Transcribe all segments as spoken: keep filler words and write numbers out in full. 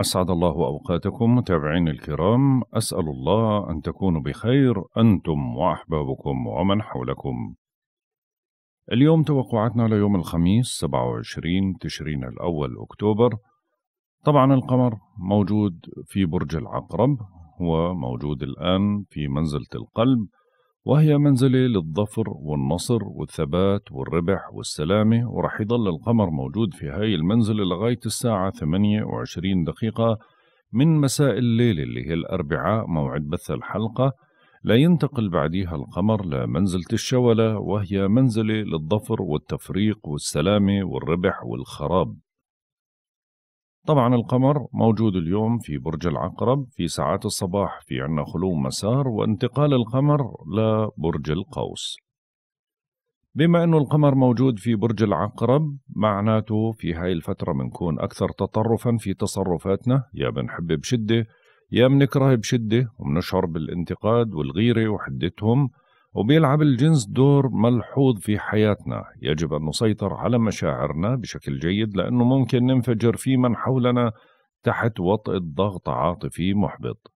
أسعد الله أوقاتكم متابعين الكرام، أسأل الله أن تكونوا بخير أنتم وأحبابكم ومن حولكم. اليوم توقعاتنا ليوم الخميس سبعة وعشرين تشرين الأول أكتوبر. طبعا القمر موجود في برج العقرب، هو موجود الآن في منزلة القلب، وهي منزلة للظفر والنصر والثبات والربح والسلامة، ورح يضل القمر موجود في هاي المنزلة لغاية الساعة ثمانية وعشرين دقيقة من مساء الليل اللي هي الأربعاء موعد بث الحلقة. لا ينتقل بعديها القمر لمنزلة الشولة، وهي منزلة للظفر والتفريق والسلامة والربح والخراب. طبعا القمر موجود اليوم في برج العقرب في ساعات الصباح، في عنا خلو مسار وانتقال القمر لبرج القوس. بما انه القمر موجود في برج العقرب معناته في هاي الفترة بنكون اكثر تطرفا في تصرفاتنا، يا بنحب بشدة يا بنكره بشدة، وبنشعر بالانتقاد والغيرة وحدتهم، وبيلعب الجنس دور ملحوظ في حياتنا. يجب أن نسيطر على مشاعرنا بشكل جيد لأنه ممكن ننفجر في من حولنا تحت وطئ ضغط عاطفي محبط.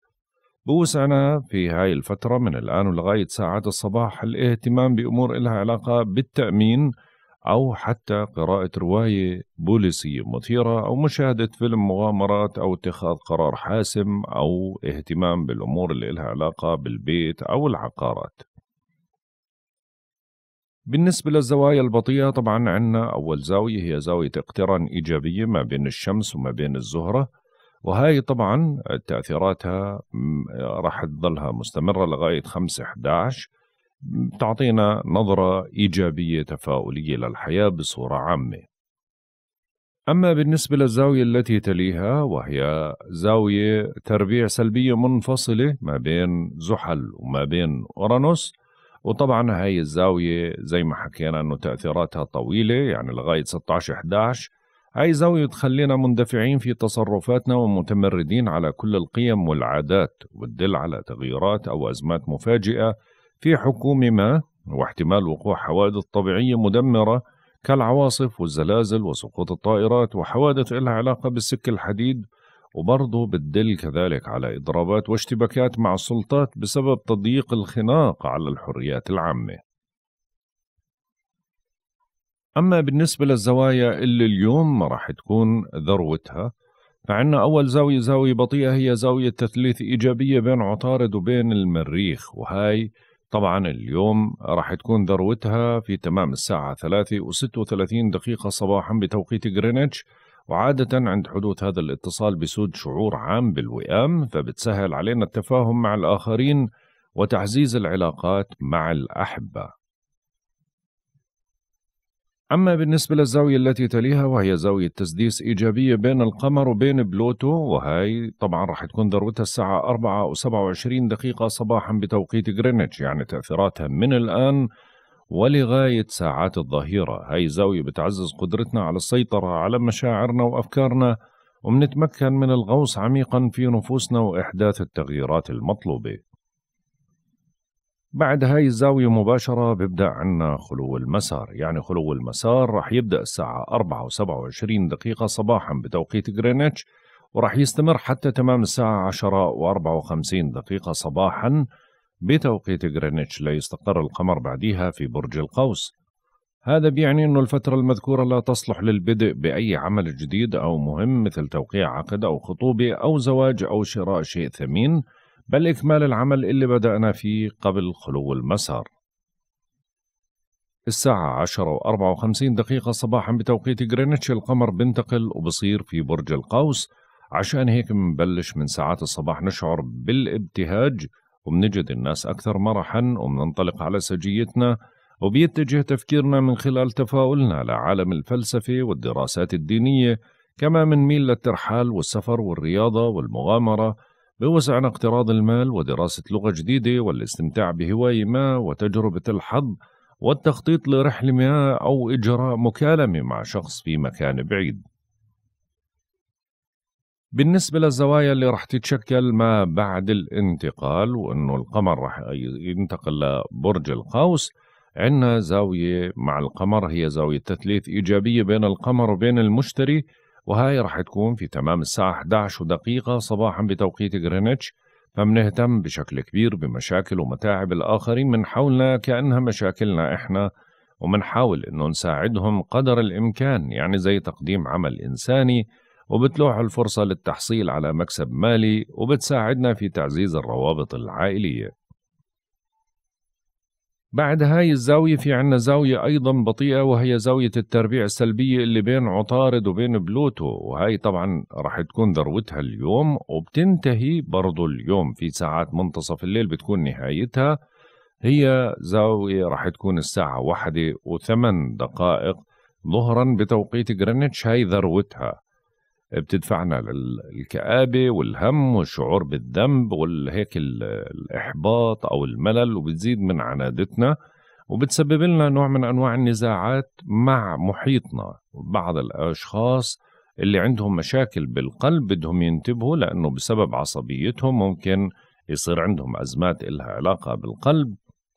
بوسعنا في هاي الفترة من الآن ولغاية ساعات الصباح الاهتمام بأمور إلها علاقة بالتأمين، أو حتى قراءة رواية بوليسية مثيرة، أو مشاهدة فيلم مغامرات، أو اتخاذ قرار حاسم، أو اهتمام بالأمور اللي إلها علاقة بالبيت أو العقارات. بالنسبة للزوايا البطيئة طبعا عندنا أول زاوية هي زاوية اقتران إيجابية ما بين الشمس وما بين الزهرة، وهاي طبعا تأثيراتها راح تظلها مستمرة لغاية خمسة إحدى عشر، بتعطينا نظرة إيجابية تفاؤلية للحياة بصورة عامة. أما بالنسبة للزاوية التي تليها وهي زاوية تربيع سلبية منفصلة ما بين زحل وما بين أورانوس، وطبعا هاي الزاوية زي ما حكينا انه تأثيراتها طويلة، يعني لغاية ستة عشر إحدى عشر. هاي زاوية تخلينا مندفعين في تصرفاتنا ومتمردين على كل القيم والعادات، وتدل على تغييرات او ازمات مفاجئة في حكومة ما، واحتمال وقوع حوادث طبيعية مدمرة كالعواصف والزلازل وسقوط الطائرات وحوادث لها علاقة بالسك الحديد، وبرضه بتدل كذلك على إضرابات واشتباكات مع السلطات بسبب تضييق الخناق على الحريات العامة. أما بالنسبة للزوايا اللي اليوم راح تكون ذروتها، فعنا أول زاوية زاوية بطيئة هي زاوية تثليث إيجابية بين عطارد وبين المريخ، وهاي طبعا اليوم راح تكون ذروتها في تمام الساعة ثلاثة وستة وثلاثين دقيقة صباحا بتوقيت غرينتش، وعادة عند حدوث هذا الاتصال بسود شعور عام بالوئام، فبتسهل علينا التفاهم مع الآخرين وتعزيز العلاقات مع الأحبة. أما بالنسبة للزاوية التي تليها وهي زاوية تسديس إيجابية بين القمر وبين بلوتو، وهي طبعا راح تكون ذروتها الساعة أربعة وسبعة وعشرين دقيقة صباحا بتوقيت غرينتش، يعني تأثيراتها من الآن ولغاية ساعات الظهيرة. هاي زاوية بتعزز قدرتنا على السيطرة على مشاعرنا وأفكارنا، ومنتمكن من الغوص عميقا في نفوسنا وإحداث التغييرات المطلوبة. بعد هاي الزاوية مباشرة بيبدأ عنا خلو المسار، يعني خلو المسار راح يبدأ الساعة أربعة وسبعة وعشرين دقيقة صباحا بتوقيت غرينتش، وراح يستمر حتى تمام الساعة عشرة وأربعة وخمسين دقيقة صباحا بتوقيت غرينتش، لا يستقر القمر بعديها في برج القوس. هذا بيعني أنه الفترة المذكورة لا تصلح للبدء بأي عمل جديد أو مهم مثل توقيع عقد أو خطوبة أو زواج أو شراء شيء ثمين، بل إكمال العمل اللي بدأنا فيه قبل خلو المسار. الساعة عشرة وأربعة وخمسين دقيقة صباحا بتوقيت غرينتش القمر بنتقل وبصير في برج القوس، عشان هيك بنبلش من ساعات الصباح نشعر بالابتهاج، وبنجد الناس أكثر مرحا، وبننطلق على سجيتنا، وبيتجه تفكيرنا من خلال تفاؤلنا لعالم الفلسفة والدراسات الدينية، كما منميل للترحال والسفر والرياضة والمغامرة. بوسعنا اقتراض المال ودراسة لغة جديدة والاستمتاع بهواية ما وتجربة الحظ والتخطيط لرحلة ما، أو إجراء مكالمة مع شخص في مكان بعيد. بالنسبة للزوايا اللي راح تتشكل ما بعد الانتقال وأنه القمر راح ينتقل لبرج القوس، عندنا زاوية مع القمر هي زاوية تثليث إيجابية بين القمر وبين المشتري، وهاي رح تكون في تمام الساعة إحدى عشرة ودقيقة صباحا بتوقيت غرينتش. فمنهتم بشكل كبير بمشاكل ومتاعب الآخرين من حولنا كأنها مشاكلنا إحنا، ومنحاول إنه نساعدهم قدر الإمكان، يعني زي تقديم عمل إنساني وبتلوح الفرصة للتحصيل على مكسب مالي وبتساعدنا في تعزيز الروابط العائلية. بعد هاي الزاوية في عنا زاوية أيضا بطيئة، وهي زاوية التربيع السلبية اللي بين عطارد وبين بلوتو، وهي طبعا رح تكون ذروتها اليوم وبتنتهي برضو اليوم في ساعات منتصف الليل بتكون نهايتها. هي زاوية رح تكون الساعة واحدة وثمان دقائق ظهرا بتوقيت غرينتش، هاي ذروتها بتدفعنا للكآبة والهم والشعور بالذنب والهيك الإحباط أو الملل، وبتزيد من عنادتنا وبتسبب لنا نوع من أنواع النزاعات مع محيطنا. بعض الأشخاص اللي عندهم مشاكل بالقلب بدهم ينتبهوا، لأنه بسبب عصبيتهم ممكن يصير عندهم أزمات إلها علاقة بالقلب،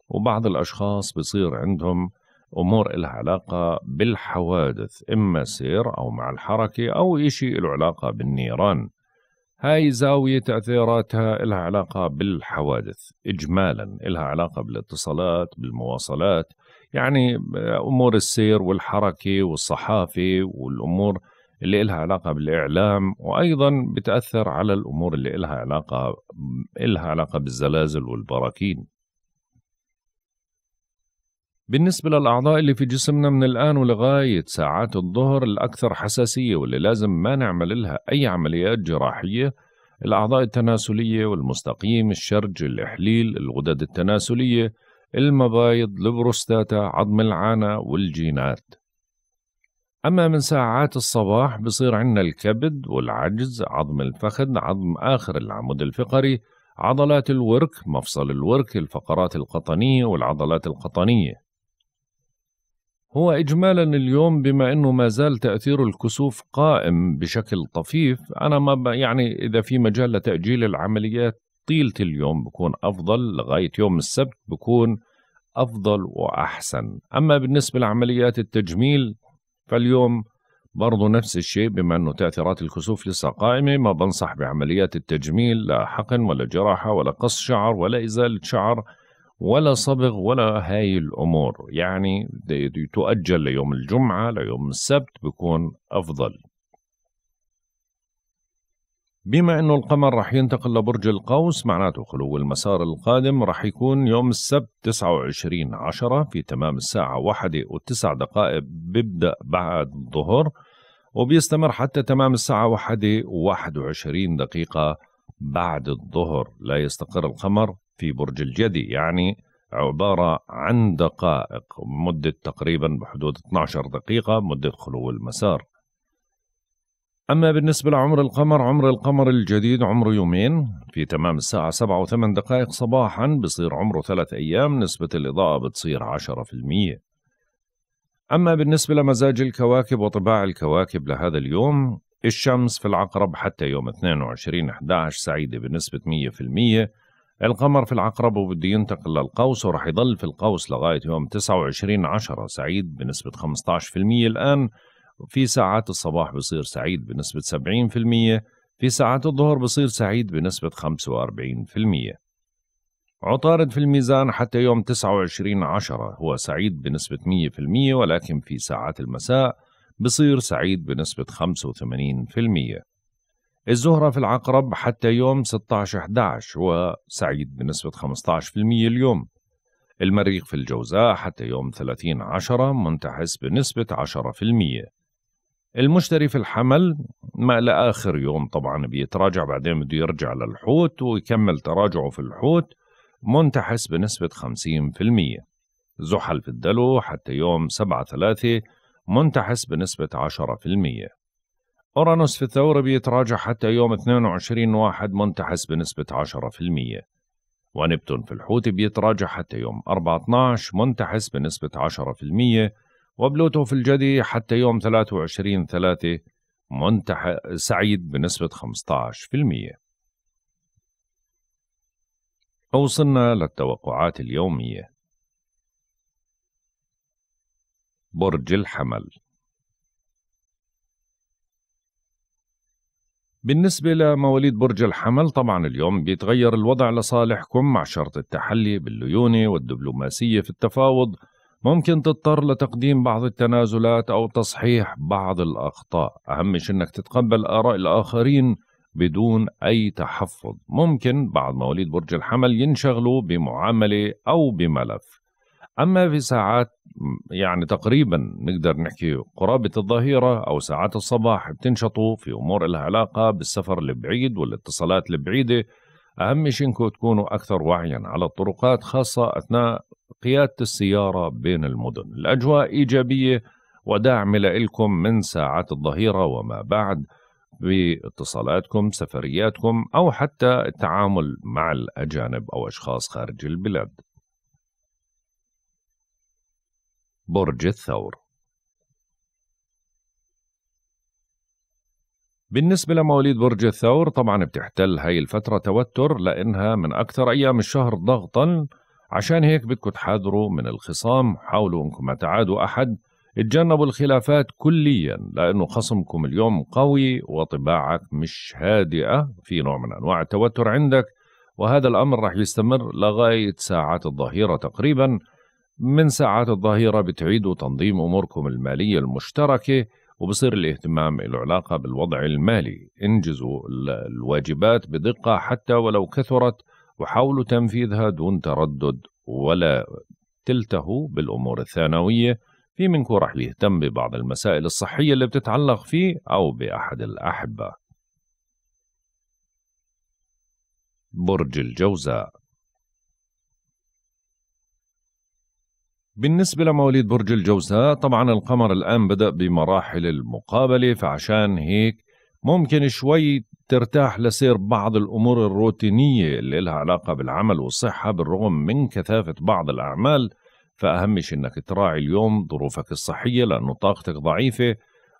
وبعض الأشخاص بصير عندهم أمور إلها علاقة بالحوادث، إما سير أو مع الحركة أو إشي إله علاقة بالنيران. هاي زاوية تأثيراتها إلها علاقة بالحوادث إجمالا، إلها علاقة بالاتصالات بالمواصلات، يعني أمور السير والحركة والصحافة والأمور اللي إلها علاقة بالإعلام، وأيضا بتأثر على الأمور اللي إلها علاقة إلها علاقة بالزلازل والبراكين. بالنسبة للأعضاء اللي في جسمنا من الآن ولغاية ساعات الظهر الأكثر حساسية واللي لازم ما نعمل لها أي عمليات جراحية، الأعضاء التناسلية والمستقيم، الشرج، الإحليل، الغدد التناسلية، المبايض، البروستاتا، عظم العانة والجينات. أما من ساعات الصباح بصير عندنا الكبد والعجز، عظم الفخذ، عظم آخر العمود الفقري، عضلات الورك، مفصل الورك، الفقرات القطنية والعضلات القطنية. هو إجمالا اليوم بما أنه ما زال تأثير الكسوف قائم بشكل طفيف، أنا ما يعني إذا في مجال لتأجيل العمليات طيلة اليوم بكون أفضل، لغاية يوم السبت بكون أفضل وأحسن. أما بالنسبة لعمليات التجميل فاليوم برضو نفس الشيء، بما أنه تأثيرات الكسوف لسه قائمة ما بنصح بعمليات التجميل، لا حقن ولا جراحة ولا قص شعر ولا إزالة شعر ولا صبغ ولا هاي الأمور، يعني تؤجل ليوم الجمعة ليوم السبت بكون أفضل. بما أنه القمر رح ينتقل لبرج القوس معناته خلو المسار القادم رح يكون يوم السبت تسعة وعشرين عشرة في تمام الساعة واحدة وتسع دقائق ببدأ بعد الظهر، وبيستمر حتى تمام الساعة واحدة وواحد وعشرين دقيقة بعد الظهر. لا يستقر القمر في برج الجدي، يعني عبارة عن دقائق، مدة تقريبا بحدود اثنتي عشرة دقيقة مدة خلو المسار. أما بالنسبة لعمر القمر، عمر القمر الجديد عمره يومين في تمام الساعة سبعة وثمان دقائق صباحا، بصير عمره ثلاث أيام، نسبة الإضاءة بتصير عشرة بالمية. أما بالنسبة لمزاج الكواكب وطباع الكواكب لهذا اليوم، الشمس في العقرب حتى يوم اثنين وعشرين أحد عشر سعيدة بنسبة مية بالمية، القمر في العقرب وبده ينتقل للقوس ورح يضل في القوس لغاية يوم تسعة وعشرين عشرة سعيد بنسبة خمسة عشر بالمية الآن، في ساعات الصباح بصير سعيد بنسبة سبعين بالمية، في ساعات الظهر بصير سعيد بنسبة خمسة وأربعين بالمية. عطارد في الميزان حتى يوم تسعة وعشرين عشرة هو سعيد بنسبة مية بالمية، ولكن في ساعات المساء بصير سعيد بنسبة خمسة وثمانين بالمية. الزهرة في العقرب حتى يوم ستة عشر أحد عشر هو سعيد بنسبة خمسة عشر بالمية اليوم. المريخ في الجوزاء حتى يوم ثلاثين عشرة منتحس بنسبة عشرة بالمية. المشتري في الحمل ما لآخر يوم طبعا بيتراجع، بعدين بده يرجع للحوت ويكمل تراجعه في الحوت، منتحس بنسبة خمسين بالمية. زحل في الدلو حتى يوم سبعة ثلاثة منتحس بنسبة عشرة بالمية. أورانوس في الثور بيتراجع حتى يوم اثنين وعشرين واحد منتحس بنسبة عشرة بالمية. ونبتون في الحوت بيتراجع حتى يوم أربعة اثنعش منتحس بنسبة عشرة بالمية. وبلوتو في الجدي حتى يوم ثلاثة وعشرين ثلاثة منتحس سعيد بنسبة خمسة عشر بالمية. وصلنا للتوقعات اليومية. برج الحمل، بالنسبة لمواليد برج الحمل طبعا اليوم بيتغير الوضع لصالحكم مع شرط التحلي بالليونة والدبلوماسية في التفاوض. ممكن تضطر لتقديم بعض التنازلات أو تصحيح بعض الأخطاء. أهم شيء أنك تتقبل آراء الآخرين بدون أي تحفظ. ممكن بعض مواليد برج الحمل ينشغلوا بمعاملة أو بملف. أما في ساعات يعني تقريبا نقدر نحكي قرابة الظهيرة أو ساعات الصباح بتنشطوا في أمور لها علاقة بالسفر البعيد والاتصالات البعيدة. أهم شيء إنكم تكونوا أكثر وعيا على الطرقات خاصة أثناء قيادة السيارة بين المدن. الأجواء إيجابية وداعمة لإلكم من ساعات الظهيرة وما بعد باتصالاتكم سفرياتكم أو حتى التعامل مع الأجانب أو أشخاص خارج البلاد. برج الثور. بالنسبة لمواليد برج الثور طبعا بتحتل هاي الفترة توتر لأنها من أكثر أيام الشهر ضغطا، عشان هيك بدكم تحاذروا من الخصام، حاولوا أنكم ما تعادوا أحد، اتجنبوا الخلافات كليا لأنه خصمكم اليوم قوي وطباعك مش هادئة، في نوع من أنواع التوتر عندك وهذا الأمر راح يستمر لغاية ساعات الظهيرة تقريبا. من ساعات الظهيرة بتعيدوا تنظيم أموركم المالية المشتركة وبصير الاهتمام له علاقة بالوضع المالي. انجزوا الواجبات بدقة حتى ولو كثرت وحاولوا تنفيذها دون تردد ولا تلتهوا بالأمور الثانوية. في منكم رح يهتم ببعض المسائل الصحية اللي بتتعلق فيه أو بأحد الأحبة. برج الجوزاء. بالنسبة لمواليد برج الجوزاء طبعا القمر الآن بدأ بمراحل المقابلة، فعشان هيك ممكن شوي ترتاح لسير بعض الأمور الروتينية اللي لها علاقة بالعمل والصحة بالرغم من كثافة بعض الأعمال. فأهم شيء أنك تراعي اليوم ظروفك الصحية لأنه طاقتك ضعيفة،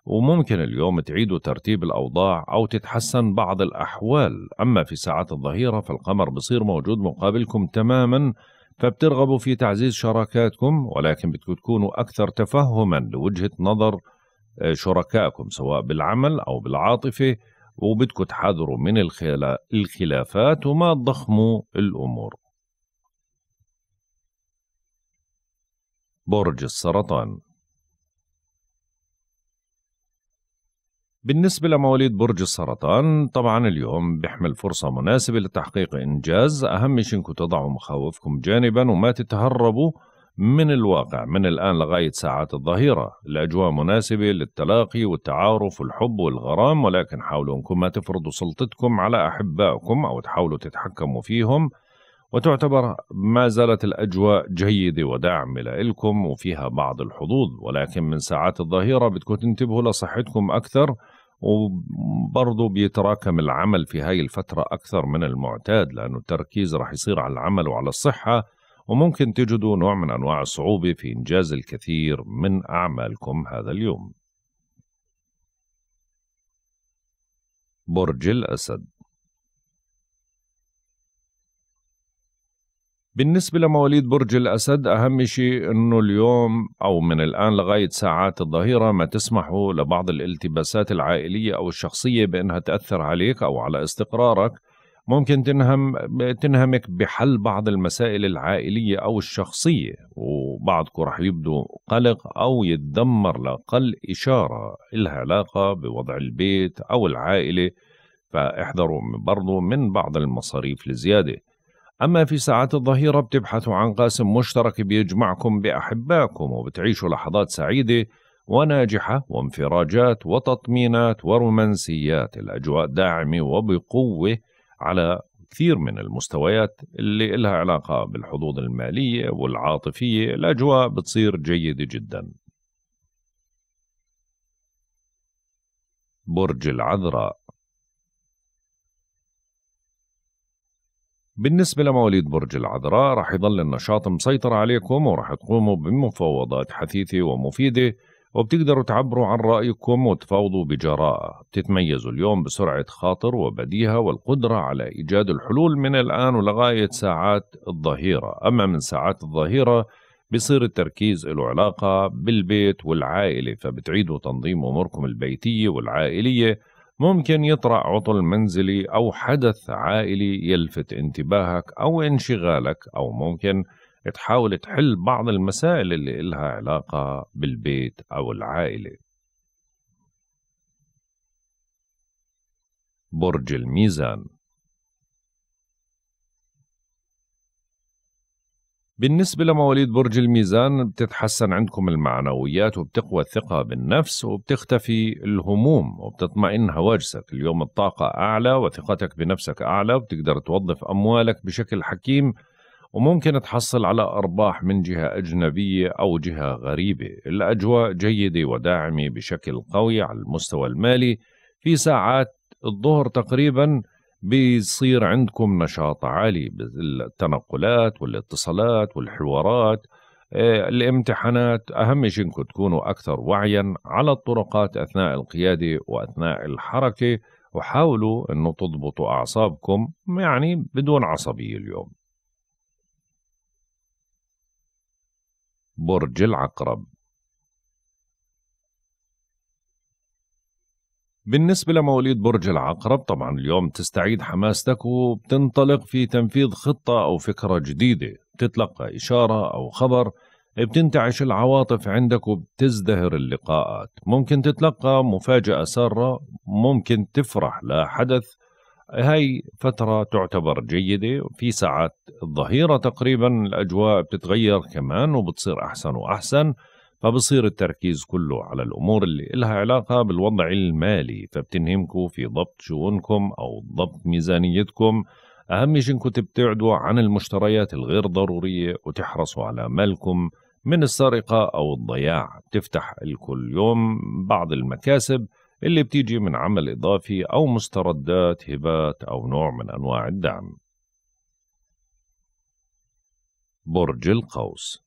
وممكن اليوم تعيدوا ترتيب الأوضاع أو تتحسن بعض الأحوال. أما في ساعات الظهيرة فالقمر بصير موجود مقابلكم تماما، فبترغبوا في تعزيز شراكاتكم ولكن بدكم تكونوا أكثر تفهما لوجهة نظر شركائكم سواء بالعمل أو بالعاطفة، وبدكم تحاذروا من الخلافات وما تضخموا الأمور. برج السرطان. بالنسبة لمواليد برج السرطان طبعا اليوم بيحمل فرصة مناسبة لتحقيق إنجاز. أهم شيء إنكم تضعوا مخاوفكم جانبا وما تتهربوا من الواقع من الآن لغاية ساعات الظهيرة. الأجواء مناسبة للتلاقي والتعارف والحب والغرام، ولكن حاولوا إنكم ما تفرضوا سلطتكم على أحبائكم أو تحاولوا تتحكموا فيهم. وتعتبر ما زالت الأجواء جيدة وداعمة لإلكم وفيها بعض الحظوظ، ولكن من ساعات الظهيرة بدكم تنتبهوا لصحتكم أكثر، وبرضه بيتراكم العمل في هاي الفترة أكثر من المعتاد لأنه التركيز رح يصير على العمل وعلى الصحة، وممكن تجدوا نوع من أنواع الصعوبة في إنجاز الكثير من أعمالكم هذا اليوم. برج الأسد. بالنسبة لمواليد برج الأسد أهم شيء أنه اليوم أو من الآن لغاية ساعات الظهيرة ما تسمحوا لبعض الالتباسات العائلية أو الشخصية بأنها تأثر عليك أو على استقرارك. ممكن تنهم تنهمك بحل بعض المسائل العائلية أو الشخصية، وبعضكم رح يبدو قلق أو يتذمر لأقل إشارة لها علاقة بوضع البيت أو العائلة، فاحذروا برضو من بعض المصاريف لزيادة. أما في ساعات الظهيرة بتبحثوا عن قاسم مشترك بيجمعكم بأحبائكم، وبتعيشوا لحظات سعيدة وناجحة وانفراجات وتطمينات ورومانسيات. الأجواء داعمة وبقوة على كثير من المستويات اللي لها علاقة بالحظوظ المالية والعاطفية. الأجواء بتصير جيدة جدا. برج العذراء. بالنسبة لمواليد برج العذراء رح يظل النشاط مسيطر عليكم، ورح تقوموا بمفاوضات حثيثة ومفيدة، وبتقدروا تعبروا عن رأيكم وتفاوضوا بجراءة. بتتميزوا اليوم بسرعة خاطر وبديهة والقدرة على إيجاد الحلول من الآن ولغاية ساعات الظهيرة. أما من ساعات الظهيرة بصير التركيز له علاقة بالبيت والعائلة، فبتعيدوا تنظيم أموركم البيتية والعائلية ممكن يطرأ عطل منزلي أو حدث عائلي يلفت انتباهك أو انشغالك، أو ممكن تحاول تحل بعض المسائل اللي إلها علاقة بالبيت أو العائلة. برج الميزان. بالنسبة لمواليد برج الميزان، بتتحسن عندكم المعنويات وبتقوى الثقة بالنفس وبتختفي الهموم وبتطمئن هواجسك. اليوم الطاقة أعلى وثقتك بنفسك أعلى، وبتقدر توظف أموالك بشكل حكيم، وممكن تحصل على أرباح من جهة أجنبية أو جهة غريبة. الأجواء جيدة وداعمة بشكل قوي على المستوى المالي. في ساعات الظهر تقريباً بيصير عندكم نشاط عالي بالتنقلات والاتصالات والحوارات. الامتحانات أهم شيء إنكم تكونوا أكثر وعياً على الطرقات أثناء القيادة وأثناء الحركة، وحاولوا إنه تضبطوا أعصابكم، يعني بدون عصبية اليوم. برج العقرب. بالنسبة لمواليد برج العقرب، طبعا اليوم تستعيد حماستك وبتنطلق في تنفيذ خطة أو فكرة جديدة. بتتلقى إشارة أو خبر، بتنتعش العواطف عندك وبتزدهر اللقاءات. ممكن تتلقى مفاجأة سارة، ممكن تفرح لحدث. هاي فترة تعتبر جيدة. في ساعات الظهيرة تقريبا الأجواء بتتغير كمان وبتصير أحسن وأحسن، فبصير التركيز كله على الأمور اللي إلها علاقة بالوضع المالي، فبتنهمكوا في ضبط شؤونكم أو ضبط ميزانيتكم. أهم شيء إنكم تبتعدوا عن المشتريات الغير ضرورية وتحرصوا على مالكم من السرقة أو الضياع. بتفتح الكل يوم بعض المكاسب اللي بتيجي من عمل إضافي أو مستردات، هبات أو نوع من أنواع الدعم. برج القوس.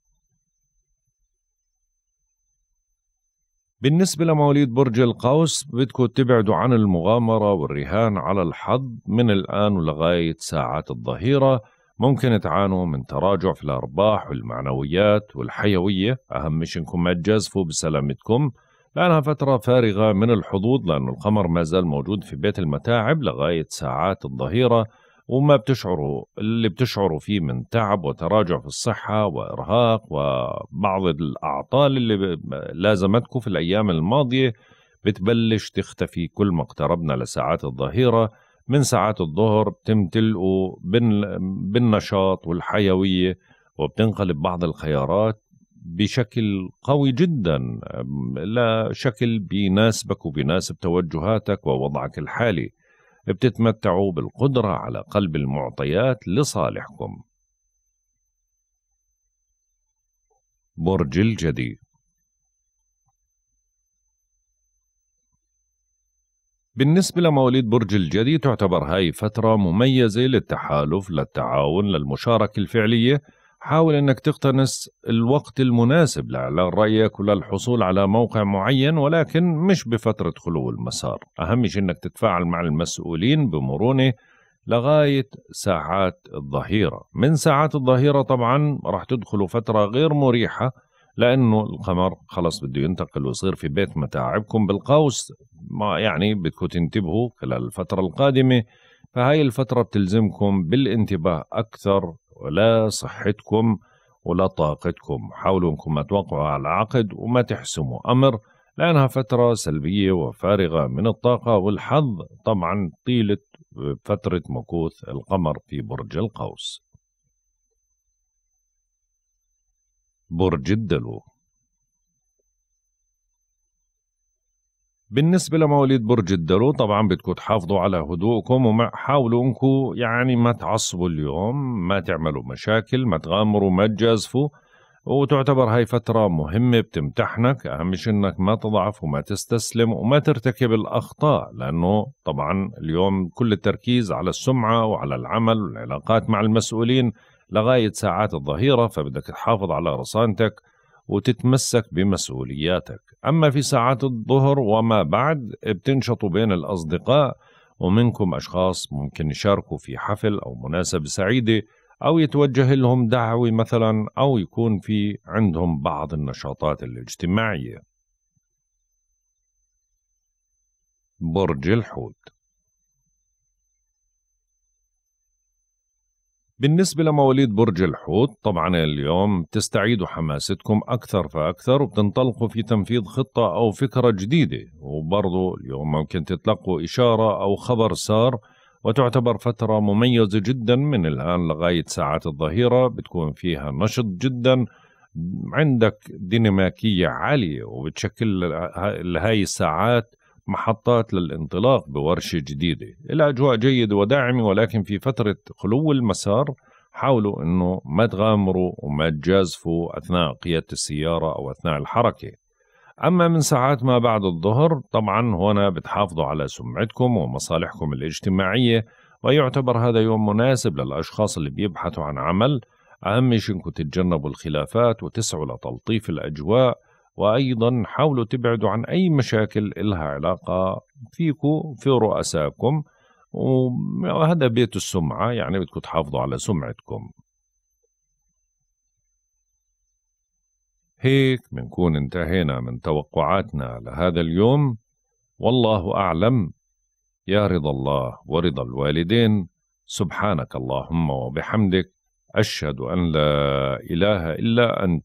بالنسبة لمواليد برج القوس، بدكم تبعدوا عن المغامرة والرهان على الحظ من الآن ولغاية ساعات الظهيرة. ممكن تعانوا من تراجع في الأرباح والمعنويات والحيوية. أهم شيء إنكم ما تجازفوا بسلامتكم، لأنها فترة فارغة من الحظوظ، لأن القمر ما زال موجود في بيت المتاعب لغاية ساعات الظهيرة، وما بتشعروا اللي بتشعروا فيه من تعب وتراجع في الصحة وإرهاق وبعض الأعطال اللي لازمتكم في الأيام الماضية بتبلش تختفي. كل ما اقتربنا لساعات الظهيرة من ساعات الظهر بتمتلئوا بالنشاط والحيوية، وبتنقلب بعض الخيارات بشكل قوي جدا لشكل بيناسبك وبيناسب توجهاتك ووضعك الحالي. بتتمتعوا بالقدرة على قلب المعطيات لصالحكم. برج الجدي. بالنسبة لمواليد برج الجدي، تعتبر هاي فترة مميزة للتحالف، للتعاون، للمشاركة الفعلية. حاول انك تقتنص الوقت المناسب لرأيك وللحصول على موقع معين، ولكن مش بفترة خلو المسار. اهم شيء انك تتفاعل مع المسؤولين بمرونة لغاية ساعات الظهيرة. من ساعات الظهيرة طبعا راح تدخلوا فترة غير مريحة، لانه القمر خلص بده ينتقل ويصير في بيت متاعبكم بالقوس. ما يعني بدكم تنتبهوا خلال الفترة القادمة، فهاي الفترة بتلزمكم بالانتباه اكثر ولا صحتكم ولا طاقتكم. حاولوا انكم ما توقعوا على العقد وما تحسموا امر، لانها فترة سلبية وفارغة من الطاقة والحظ طبعا طيلة فترة مكوث القمر في برج القوس. برج الدلو. بالنسبة لمواليد برج الدلو، طبعا بدكم تحافظوا على هدوءكم وحاولوا انكم يعني ما تعصبوا اليوم، ما تعملوا مشاكل، ما تغامروا، ما تجازفوا. وتعتبر هاي فترة مهمة بتمتحنك. أهم شيء انك ما تضعف وما تستسلم وما ترتكب الأخطاء، لأنه طبعا اليوم كل التركيز على السمعة وعلى العمل والعلاقات مع المسؤولين لغاية ساعات الظهيرة، فبدك تحافظ على رصانتك وتتمسك بمسؤولياتك. أما في ساعات الظهر وما بعد بتنشطوا بين الأصدقاء، ومنكم أشخاص ممكن يشاركوا في حفل أو مناسبة سعيدة، أو يتوجه لهم دعوة مثلا، أو يكون في عندهم بعض النشاطات الاجتماعية. برج الحوت. بالنسبة لمواليد برج الحوت، طبعا اليوم بتستعيدوا حماستكم أكثر فأكثر، وبتنطلقوا في تنفيذ خطة أو فكرة جديدة، وبرضو اليوم ممكن تتلقوا إشارة أو خبر سار، وتعتبر فترة مميزة جدا من الآن لغاية ساعات الظهيرة، بتكون فيها نشط جدا، عندك ديناميكية عالية، وبتشكل لهاي الساعات محطات للانطلاق بورشة جديدة. الأجواء جيدة وداعمة، ولكن في فترة خلو المسار حاولوا أنه ما تغامروا وما تجازفوا أثناء قيادة السيارة أو أثناء الحركة. أما من ساعات ما بعد الظهر، طبعا هنا بتحافظوا على سمعتكم ومصالحكم الاجتماعية، ويعتبر هذا يوم مناسب للأشخاص اللي بيبحثوا عن عمل. أهم شيء أنكم تتجنبوا الخلافات وتسعوا لتلطيف الأجواء، وأيضا حاولوا تبعدوا عن أي مشاكل إلها علاقة فيكم في رؤساكم، وهذا بيت السمعة، يعني بدكم تحافظوا على سمعتكم. هيك بنكون انتهينا من توقعاتنا لهذا اليوم، والله أعلم. يا رضا الله ورضا الوالدين. سبحانك اللهم وبحمدك، أشهد أن لا إله إلا أنت،